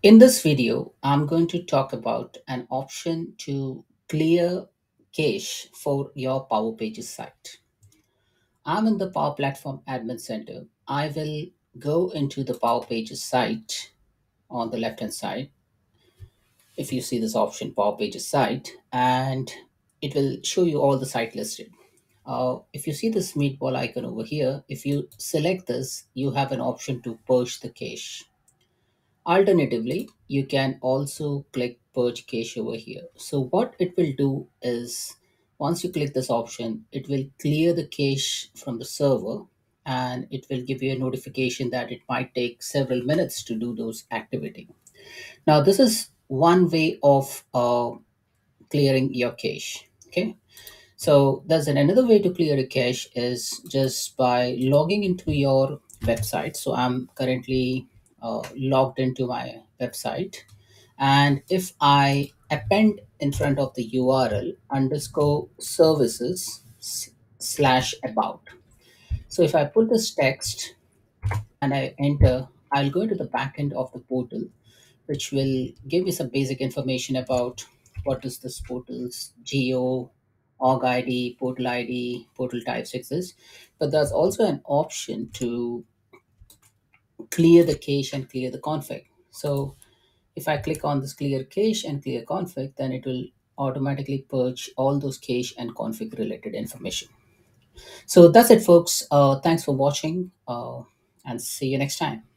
In this video, I'm going to talk about an option to clear cache for your Power Pages site. I'm in the Power Platform Admin Center. I will go into the Power Pages site on the left-hand side. If you see this option, Power Pages site, and it will show you all the site listed. If you see this meatball icon over here, if you select this, you have an option to purge the cache. Alternatively, you can also click purge cache over here. So what it will do is, once you click this option, it will clear the cache from the server and it will give you a notification that it might take several minutes to do those activity. Now, this is one way of clearing your cache, okay? So there's another way to clear a cache is just by logging into your website. So I'm currently logged into my website, and if I append in front of the URL _services/about, so if I put this text and I enter, I'll go into the back end of the portal, which will give me some basic information about what is this portal's geo, org ID, portal types exist. But there's also an option to clear the cache and clear the config. So if I click on this clear cache and clear config, then it will automatically purge all those cache and config related information. So that's it, folks. Thanks for watching and see you next time.